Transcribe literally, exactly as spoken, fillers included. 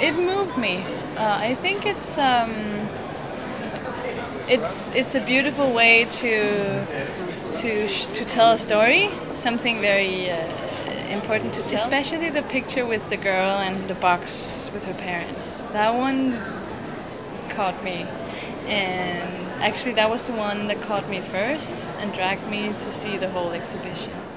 it moved me. Uh, I think it's um, it's it's a beautiful way to to sh to tell a story, something very uh, important to tell. Especially the picture with the girl and the box with her parents. That one caught me, and actually that was the one that caught me first and dragged me to see the whole exhibition.